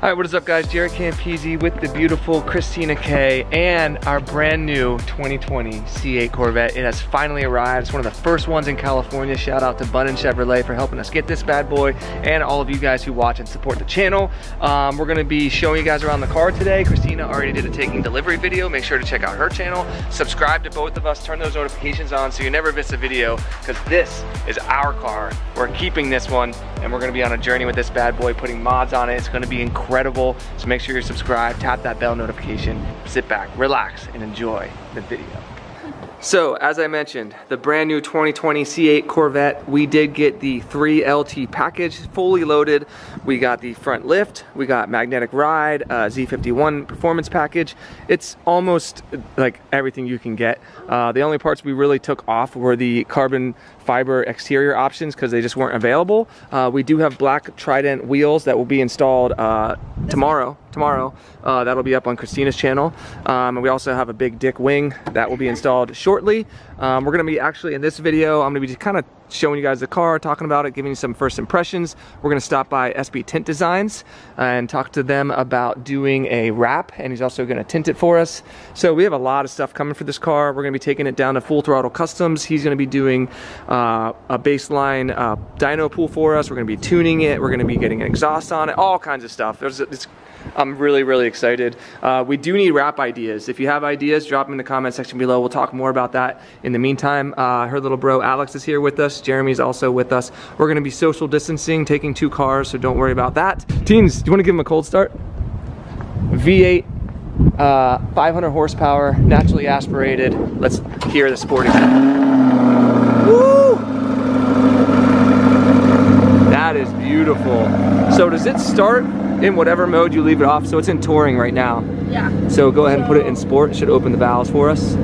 All right, what is up guys? Jaret Campisi with the beautiful Christina K and our brand new 2020 C8 Corvette. It has finally arrived. It's one of the first ones in California. Shout out to Bun and Chevrolet for helping us get this bad boy and all of you guys who watch and support the channel. We're gonna be showing you guys around the car today. Christina already did a taking delivery video. Make sure to check out her channel. Subscribe to both of us, turn those notifications on so you never miss a video, because this is our car. We're keeping this one and we're gonna be on a journey with this bad boy, putting mods on it. It's gonna be incredible. So make sure you're subscribed, tap that bell notification, sit back, relax, and enjoy the video. So as I mentioned, the brand new 2020 C8 Corvette, we did get the 3LT package fully loaded. We got the front lift, we got magnetic ride, Z51 performance package. It's almost like everything you can get. The only parts we really took off were the carbon fiber exterior options because they just weren't available. We do have black Trident wheels that will be installed tomorrow. That'll be up on Christina's channel. And we also have a big dick wing that will be installed shortly. We're gonna be actually in this video, I'm gonna be just kind of showing you guys the car, talking about it, giving you some first impressions. We're gonna stop by SB Tint Designs and talk to them about doing a wrap, and he's also gonna tint it for us. So we have a lot of stuff coming for this car. We're gonna be taking it down to Full Throttle Customs. He's gonna be doing a baseline dyno pool for us. We're gonna be tuning it. We're gonna be getting an exhaust on it, all kinds of stuff. I'm really, really excited. We do need wrap ideas. If you have ideas, drop them in the comment section below. We'll talk more about that. In the meantime, her little bro Alex is here with us. Jeremy's also with us. We're going to be social distancing, taking two cars, so don't worry about that. Teens, do you want to give them a cold start? V8, 500 horsepower, naturally aspirated. Let's hear the sporting. Woo! That is beautiful. So does it start in whatever mode you leave it off? So it's in touring right now. Yeah. So go ahead and put it in sport. It should open the valves for us.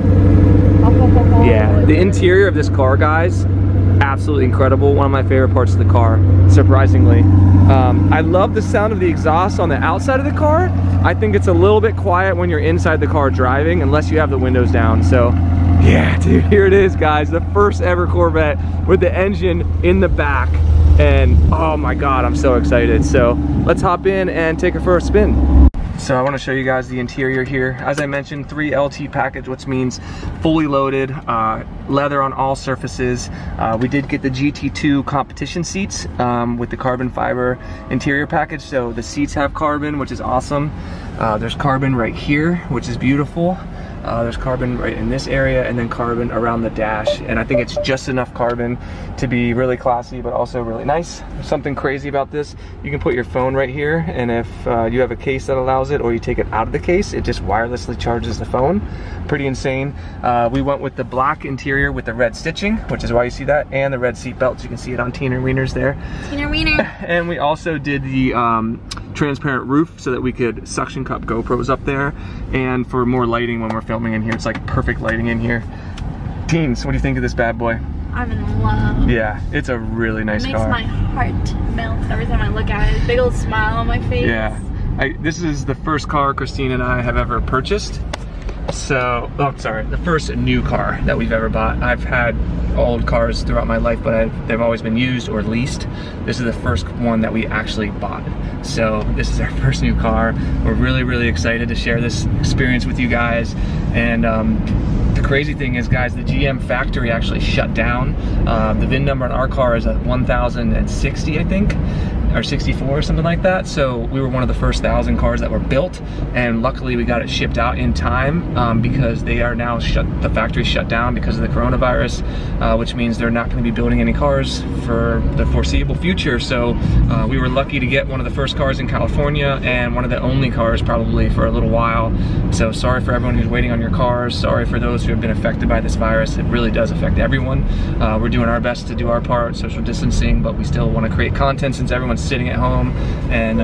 Yeah. The interior of this car, guys, absolutely incredible. One of my favorite parts of the car, surprisingly. I love the sound of the exhaust on the outside of the car. I think it's a little bit quiet when you're inside the car driving, unless you have the windows down. So yeah, dude, here it is, guys. The first ever Corvette with the engine in the back. And oh my God, I'm so excited. So let's hop in and take her for a spin. So I want to show you guys the interior here. As I mentioned, 3LT package, which means fully loaded, leather on all surfaces. We did get the GT2 competition seats with the carbon fiber interior package. So the seats have carbon, which is awesome. There's carbon right here, which is beautiful. There's carbon right in this area, and then carbon around the dash. And I think it's just enough carbon to be really classy, but also really nice. There's something crazy about this. You can put your phone right here, and if you have a case that allows it, or you take it out of the case, it just wirelessly charges the phone. Pretty insane. We went with the black interior with the red stitching, which is why you see that, and the red seat belts. You can see it on Tina Wiener's there. Tina Wiener. And we also did the transparent roof so that we could suction cup GoPros up there, and for more lighting when we're filming in here. It's like perfect lighting in here. Teens, what do you think of this bad boy? I'm in love. Yeah, it's a really nice car. It makes my heart melt every time I look at it. Big old smile on my face. Yeah, this is the first car Christina and I have ever purchased. So, oh, I'm sorry, the first new car that we've ever bought. I've had old cars throughout my life, but they've always been used or leased. This is the first one that we actually bought. So this is our first new car. We're really, really excited to share this experience with you guys. And the crazy thing is, guys, the GM factory actually shut down. The VIN number on our car is 1060, I think, or 64 or something like that. So we were one of the first 1,000 cars that were built, and luckily we got it shipped out in time because they are now the factory shut down because of the coronavirus, which means they're not gonna be building any cars for the foreseeable future. So we were lucky to get one of the first cars in California, and one of the only cars probably for a little while. So sorry for everyone who's waiting on your cars. Sorry for those who have been affected by this virus. It really does affect everyone. We're doing our best to do our part, social distancing, but we still wanna create content since everyone's sitting at home, and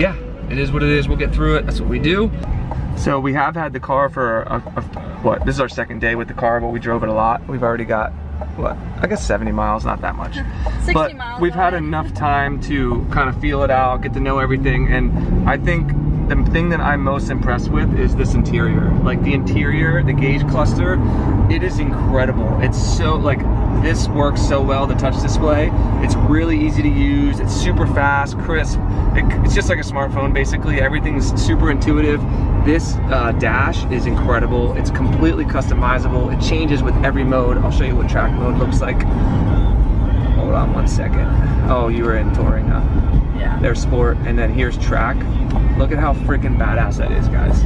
yeah, it is what it is. We'll get through it. That's what we do. So we have had the car for what, this is our second day with the car, but we drove it a lot. We've already got, what, I guess 70 miles, not that much, 60 but miles we've had enough time to kind of feel it out, get to know everything. And I think the thing that I'm most impressed with is this interior. Like the interior, the gauge cluster, it is incredible. It's so, like, This works so well, the touch display. It's really easy to use, it's super fast, crisp. It's just like a smartphone basically. Everything's super intuitive. This dash is incredible. It's completely customizable. It changes with every mode. I'll show you what track mode looks like. Hold on one second. Oh, you were in touring, huh? Yeah. There's sport, and then here's track. Look at how freaking badass that is, guys.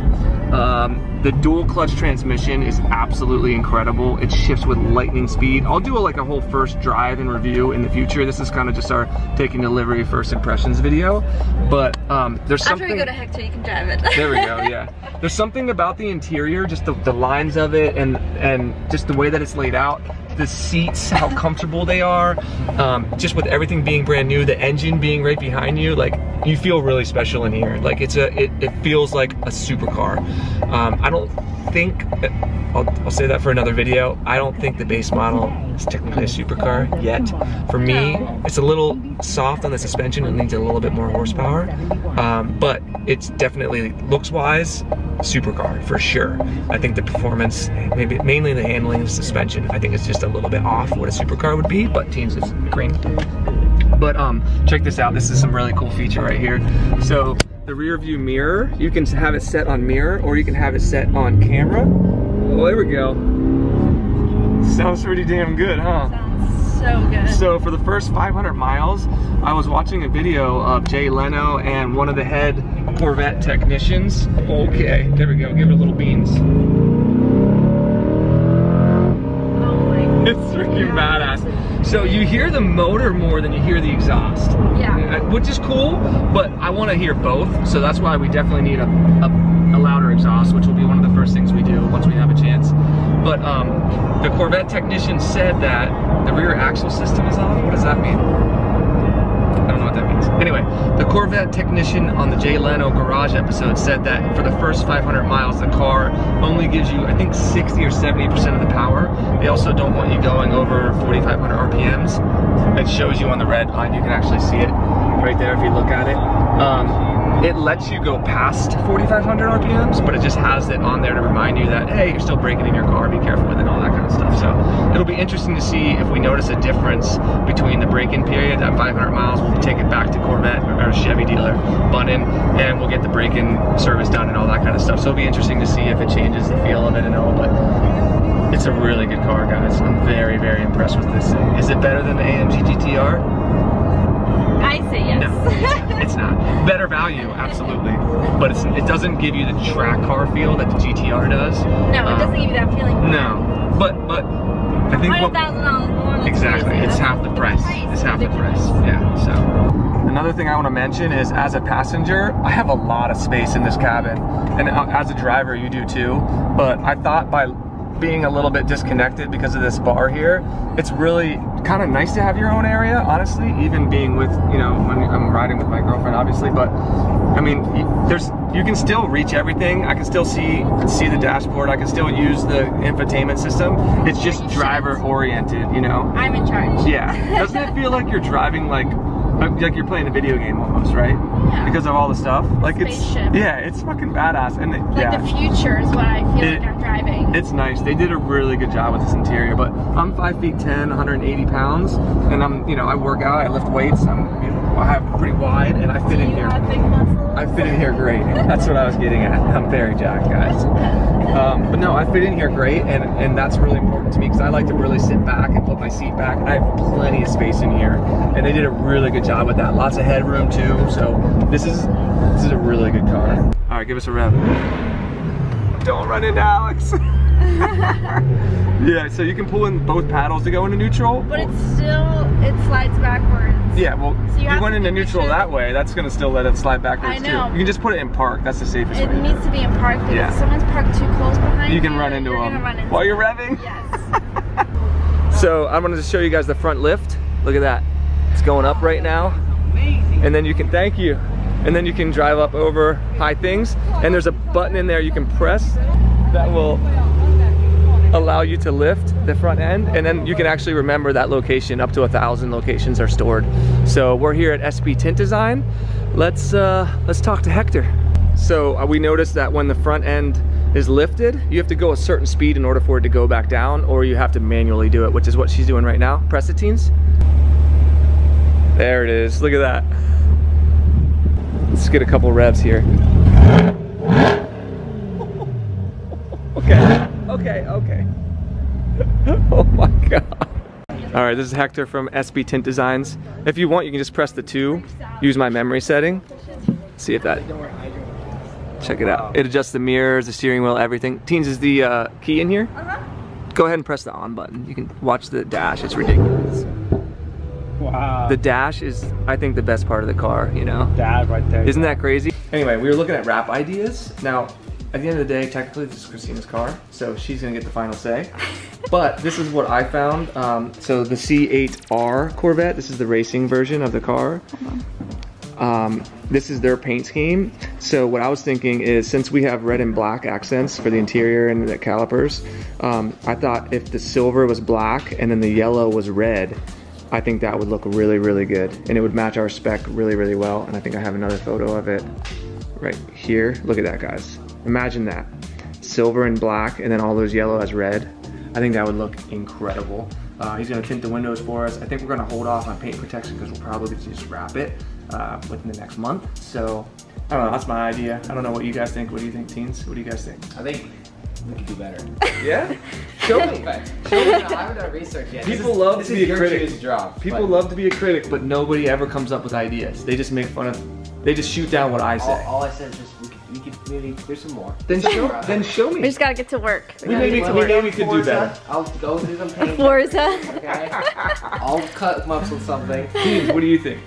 The dual clutch transmission is absolutely incredible. It shifts with lightning speed. I'll do like a whole first drive and review in the future. This is kind of just our taking delivery first impressions video. But there's something. After we go to Hector, you can drive it. There we go. Yeah. There's something about the interior, just the lines of it, and just the way that it's laid out. The seats, how comfortable they are, just with everything being brand new, the engine being right behind you, like you feel really special in here. Like it feels like a supercar. I don't think, I'll say that for another video. I don't think the base model is technically a supercar yet. For me, it's a little soft on the suspension. It needs a little bit more horsepower, but it's definitely looks-wise. Supercar for sure. I think the performance, maybe mainly the handling and suspension, I think it's just a little bit off what a supercar would be, but teams is green. But check this out, this is some really cool feature right here. So the rear view mirror, you can have it set on mirror or you can have it set on camera. Well, there we go. Sounds pretty damn good, huh? So good. So for the first 500 miles, I was watching a video of Jay Leno and one of the head Corvette technicians. Okay, there we go. Give her little beans. Oh my God. It's freaking badass. So you hear the motor more than you hear the exhaust. Yeah. Which is cool, but I want to hear both. So that's why we definitely need a louder exhaust, which will be one of the first things we do once we have a chance. But the Corvette technician said that the rear axle system is off. What does that mean? I don't know what that means. Anyway, the Corvette technician on the Jay Leno Garage episode said that for the first 500 miles, the car only gives you, I think, 60 or 70% of the power. They also don't want you going over 4,500 RPMs. It shows you on the red line. You can actually see it right there if you look at it. It lets you go past 4,500 RPMs, but it just has it on there to remind you that, hey, you're still braking in your car, be careful with it, and all that kind of stuff. So it'll be interesting to see if we notice a difference between the break-in period at 500 miles. We'll take it back to Corvette, or Chevy dealer, Bun, and we'll get the break-in service done and all that kind of stuff. So it'll be interesting to see if it changes the feel of it and all, but it's a really good car, guys. I'm very, very impressed with this thing. Is it better than the AMG GTR? I say yes. No, it's not. Better value, absolutely. But it's, it doesn't give you the track car feel that the GTR does. No, it doesn't give you that feeling. No, but I think what, $100,000 exactly, crazy. It's half the price. It's half the price. Yeah. So. Another thing I want to mention is, as a passenger, I have a lot of space in this cabin, and as a driver, you do too. But I thought by being a little bit disconnected because of this bar here, it's really kind of nice to have your own area, honestly, even being with, you know, when I'm riding with my girlfriend, obviously, but I mean, you can still reach everything. I can still see the dashboard. I can still use the infotainment system. It's just driver oriented, you know? I'm in charge. Yeah. Doesn't it feel like you're driving like you're playing a video game almost, right? Yeah. Because of all the stuff. Like spaceship. It's fucking badass. And the future is what I feel like I'm driving. It's nice. They did a really good job with this interior, but I'm 5'10", 180 pounds, and I'm, you know, I work out, I lift weights, I'm pretty wide, and I fit in here. I fit in here great. That's what I was getting at. I'm very jacked, guys. But no, I fit in here great, and that's really important to me because I like to really sit back and put my seat back. I have plenty of space in here, and they did a really good job with that. Lots of headroom too. So this is a really good car. All right, give us a rev. Don't run into Alex. Yeah, so you can pull in both paddles to go into neutral. But it's still, it slides backwards. Yeah, well, so you went into neutral that way, that's going to still let it slide backwards too. You can just put it in park, that's the safest way. It needs to be in park because if someone's parked too close behind you, you can run into them while you're revving. Yes. So I'm going to just show you guys the front lift. Look at that. It's going up right now. Amazing. And then you can, thank you. And then you can drive up over high things. And there's a button in there you can press that will allow you to lift the front end, and then you can actually remember that location. Up to 1,000 locations are stored. So we're here at SB Tint Design. Let's talk to Hector. So we noticed that when the front end is lifted, you have to go a certain speed in order for it to go back down, or you have to manually do it, which is what she's doing right now. Press the teens. There it is, look at that. Let's get a couple revs here. Okay. Oh my God. All right, this is Hector from SB Tint Designs. If you want, you can just press the 2, use my memory setting. See if that, check it out. It adjusts the mirrors, the steering wheel, everything. Teens, is the key in here? Go ahead and press the on button. You can watch the dash, it's ridiculous. Wow. The dash is, I think, the best part of the car, you know? Dad right there. Isn't that crazy? Anyway, we were looking at wrap ideas. Now, at the end of the day, technically this is Christina's car, so she's gonna get the final say. But this is what I found. So the C8R Corvette, this is the racing version of the car. This is their paint scheme. So what I was thinking is, since we have red and black accents for the interior and the calipers, I thought if the silver was black and then the yellow was red, I think that would look really, really good. And it would match our spec really, really well. And I think I have another photo of it right here. Look at that, guys. Imagine that. Silver and black, and then all those yellow as red. I think that would look incredible. He's gonna tint the windows for us. I think we're gonna hold off on paint protection because we'll probably just wrap it within the next month. So, I don't know, that's my idea. I don't know what you guys think. What do you think, teens? What do you guys think? I think we could do better. Yeah? Show me. Show me. I haven't done research yet. People love to be a critic. People love to be a critic, but nobody ever comes up with ideas. They just make fun of, they just shoot down what I say. All I said is just, we could maybe, there's some more. Then show me. We just gotta get to work. We know we could do better. I'll go do some paint. Forza. Okay. I'll cut them up with something. Teens, what do you think?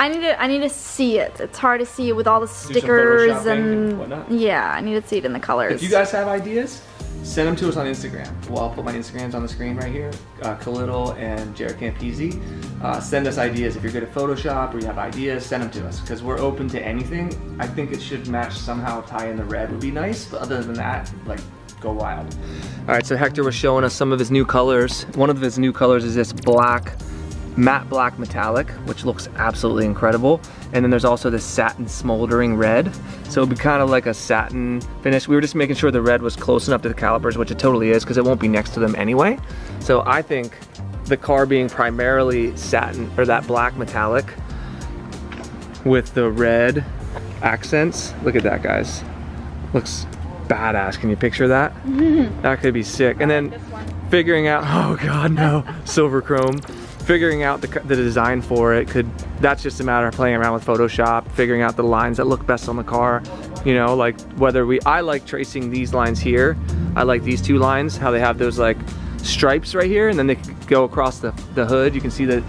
I need to see it. It's hard to see it with all the stickers and whatnot. Yeah, I need to see it in the colors. If you guys have ideas, send them to us on Instagram. Well, I'll put my Instagrams on the screen right here, Khalil and Jaret Campisi. Send us ideas. If you're good at Photoshop or you have ideas, send them to us because we're open to anything. I think it should match somehow, tie in the red would be nice, but other than that, like, go wild. All right, so Hector was showing us some of his new colors. One of his new colors is this black, matte black metallic, which looks absolutely incredible. And then there's also this satin smoldering red. So it'd be kind of like a satin finish. We were just making sure the red was close enough to the calipers, which it totally is, because it won't be next to them anyway. So I think the car being primarily satin, or that black metallic with the red accents, look at that, guys. Looks badass. Can you picture that? That could be sick. And then figuring out, oh God, no, silver chrome. Figuring out the design for it that's just a matter of playing around with Photoshop, figuring out the lines that look best on the car. You know, like whether I like tracing these lines here. I like these two lines, how they have those like stripes right here, and then they go across the hood. You can see the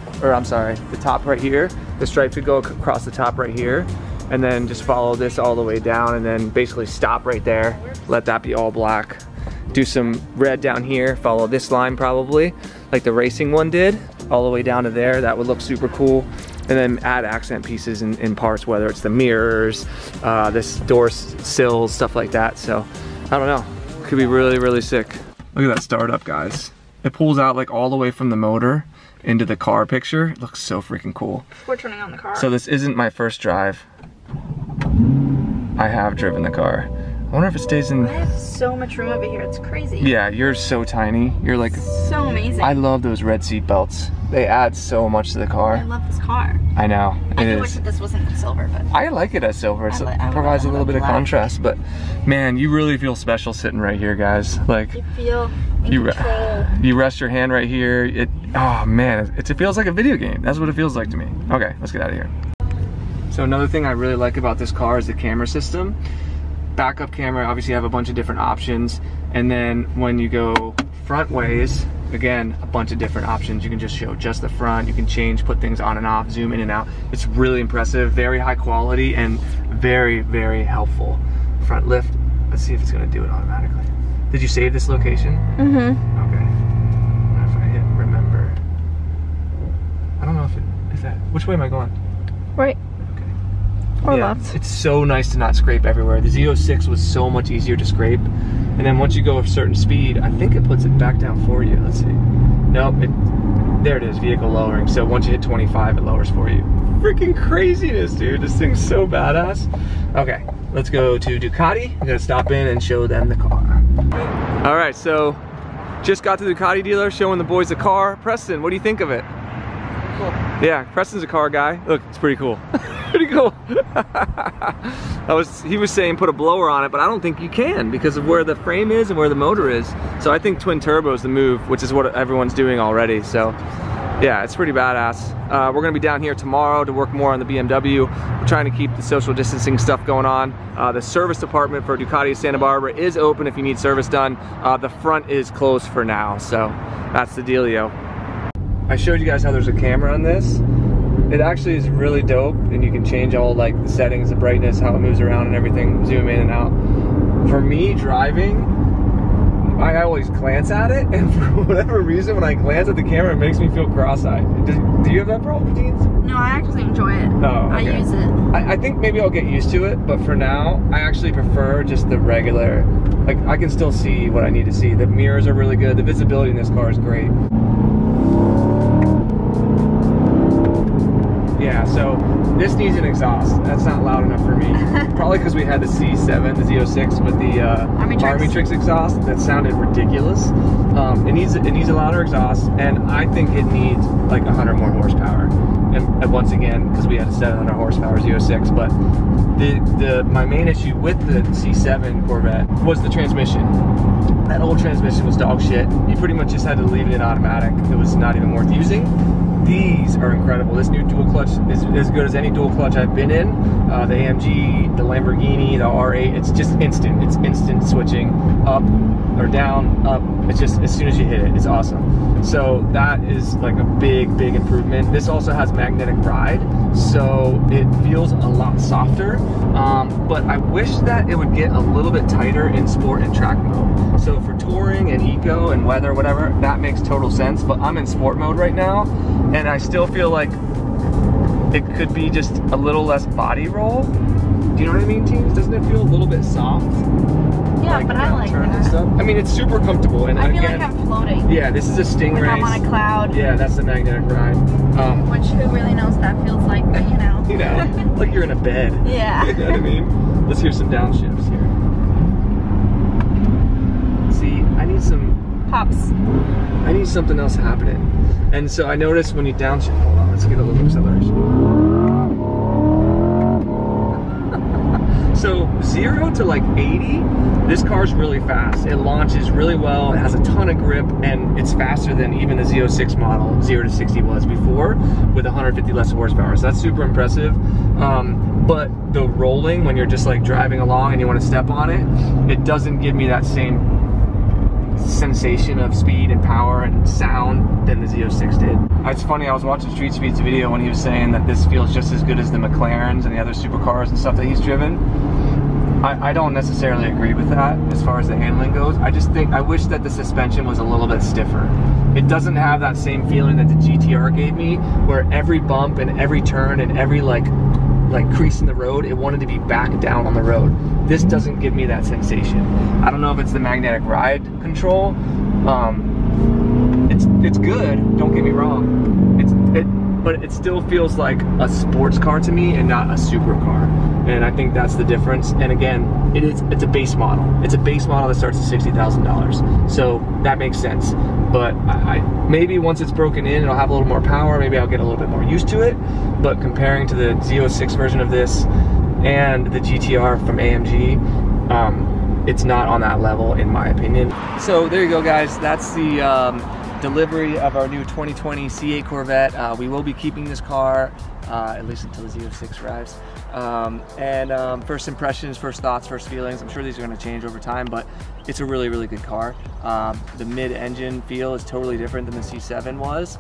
top right here. The stripe could go across the top right here, and then just follow this all the way down and then basically stop right there. Let that be all black. Do some red down here, follow this line probably, like the racing one did. All the way down to there, that would look super cool. And then add accent pieces in parts, whether it's the mirrors, this door sills, stuff like that. So, I don't know, could be really, really sick. Look at that startup, guys. It pulls out like all the way from the motor into the car picture. It looks so freaking cool. We're turning on the car. So this isn't my first drive. I have driven the car. I wonder if it stays in. I have so much room over here, it's crazy. Yeah, you're so tiny. You're like, so amazing. I love those red seat belts. They add so much to the car. I love this car. I know. I do wish that this wasn't silver, but I like it as silver. It provides a little bit of contrast, but man, you really feel special sitting right here, guys. Like you feel control. You rest your hand right here. Oh man, it feels like a video game. That's what it feels like to me. Okay, let's get out of here. So another thing I really like about this car is the camera system. Backup camera, obviously you have a bunch of different options, and then when you go front ways, again, a bunch of different options. You can just show just the front, you can change, put things on and off, zoom in and out. It's really impressive, very high quality, and very, very helpful. Front lift, let's see if it's gonna do it automatically. Did you save this location? Okay. If I hit remember, I don't know if which way am I going? Right. Yeah, it's so nice to not scrape everywhere. The Z06 was so much easier to scrape. And then once you go a certain speed, I think it puts it back down for you. Let's see. Nope, there it is, vehicle lowering. So once you hit 25, it lowers for you. freaking craziness, dude. This thing's so badass. Okay, let's go to Ducati. I'm gonna stop in and show them the car. All right, so just got to the Ducati dealer, showing the boys the car. Preston, what do you think of it? Cool. Yeah, Preston's a car guy. Look, it's pretty cool. Pretty cool. He was saying put a blower on it, but I don't think you can because of where the frame is and where the motor is. So I think twin turbo is the move, which is what everyone's doing already. So yeah, it's pretty badass. We're gonna be down here tomorrow to work more on the BMW. We're trying to keep the social distancing stuff going on. The service department for Ducati Santa Barbara is open if you need service done. The front is closed for now, so that's the dealio. I showed you guys how there's a camera on this. It actually is really dope, and you can change all like the settings, the brightness, how it moves around and everything, zoom in and out. For me driving, I always glance at it, and for whatever reason, when I glance at the camera, it makes me feel cross-eyed. Do you have that problem, Deans? No, I actually enjoy it. Oh, okay. I use it. I think maybe I'll get used to it, but for now, I actually prefer just the regular. Like, I can still see what I need to see. The mirrors are really good. The visibility in this car is great. Yeah, so this needs an exhaust. That's not loud enough for me. Probably because we had the C7, the Z06 with the Armytrix exhaust that sounded ridiculous. It needs a louder exhaust, and I think it needs like 100 more horsepower. And once again, because we had a 700 horsepower Z06, but my main issue with the C7 Corvette was the transmission. That old transmission was dog shit. You pretty much just had to leave it in automatic. It was not even worth using. These are incredible. This new dual clutch is as good as any dual clutch I've been in. The AMG, the Lamborghini, the R8, it's just instant. It's instant switching up or down, up. It's just as soon as you hit it, it's awesome. So that is like a big, big improvement. This also has magnetic ride, so it feels a lot softer. But I wish that it would get a little bit tighter in sport and track mode. So for touring and eco and weather, whatever, that makes total sense, but I'm in sport mode right now, and I still feel like it could be just a little less body roll. Do you know what I mean, teams? Doesn't it feel a little bit soft? Yeah, like, but I like that. And stuff? I mean, it's super comfortable, and I feel again, like I'm floating. Yeah, this is a Stingray. Like I'm on a cloud. Yeah, that's the magnetic ride. Which, who really knows what that feels like, but you know. You know, like you're in a bed. Yeah. You know what I mean? Let's hear some downshifts here. I need some pops. I need something else happening. And so I noticed when you downshift, hold on, let's get a little acceleration. So 0 to like 80, this car's really fast. It launches really well, it has a ton of grip, and it's faster than even the Z06 model 0 to 60 was before with 150 less horsepower. So that's super impressive. But the rolling, when you're just like driving along and you want to step on it, it doesn't give me that same sensation of speed and power and sound than the Z06 did. It's funny, I was watching Street Speed's video when he was saying that this feels just as good as the McLarens and the other supercars and stuff that he's driven. I don't necessarily agree with that as far as the handling goes. I just think, I wish that the suspension was a little bit stiffer. It doesn't have that same feeling that the GTR gave me, where every bump and every turn and every like crease in the road, it wanted to be back down on the road. This doesn't give me that sensation. I don't know if it's the magnetic ride control. It's good, don't get me wrong. But it still feels like a sports car to me and not a supercar. And I think that's the difference. And again, it's a base model. It's a base model that starts at $60,000. So that makes sense. But I maybe once it's broken in, it'll have a little more power. Maybe I'll get a little bit more used to it. But comparing to the Z06 version of this and the GTR from AMG, it's not on that level in my opinion. So there you go, guys. That's the delivery of our new 2020 C8 Corvette. We will be keeping this car at least until the Z06 arrives. First impressions, first thoughts, first feelings. I'm sure these are going to change over time, but it's a really, really good car. The mid-engine feel is totally different than the C7 was.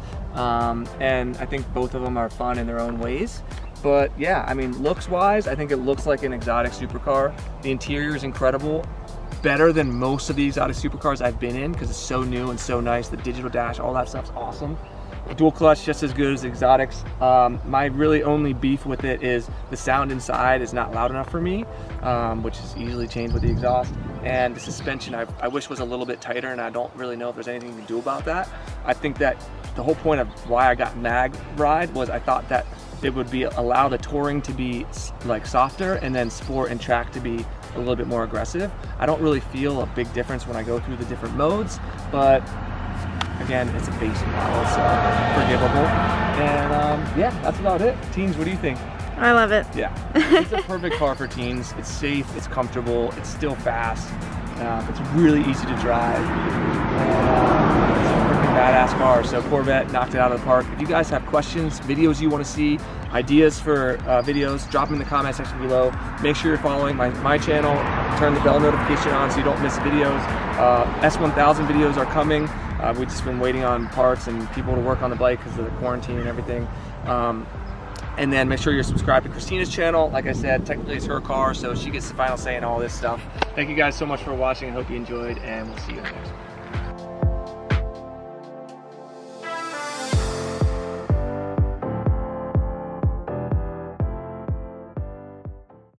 And I think both of them are fun in their own ways. But yeah, I mean, looks-wise, I think it looks like an exotic supercar. The interior is incredible. Better than most of the exotic supercars I've been in because it's so new and so nice. The digital dash, all that stuff's awesome. Dual clutch, just as good as the exotics. My really only beef with it is the sound inside is not loud enough for me, which is easily changed with the exhaust. And the suspension I wish was a little bit tighter, and I don't really know if there's anything you can do about that. I think that the whole point of why I got Mag Ride was I thought that it would be allow the touring to be like softer and then sport and track to be a little bit more aggressive. I don't really feel a big difference when I go through the different modes, but again, it's a base model, so forgivable. And yeah, that's about it. Teens, what do you think? I love it. Yeah, it's a perfect car for teens. It's safe, it's comfortable, it's still fast. It's really easy to drive. It's a freaking badass car. So Corvette knocked it out of the park. If you guys have questions, videos you want to see, ideas for videos, drop them in the comment section below. Make sure you're following my channel. Turn the bell notification on so you don't miss videos. S1000 videos are coming. We've just been waiting on parts and people to work on the bike because of the quarantine and everything. And then make sure you're subscribed to Christina's channel. Like I said, technically it's her car, so she gets the final say in all this stuff. Thank you guys so much for watching. I hope you enjoyed, and we'll see you in the next one.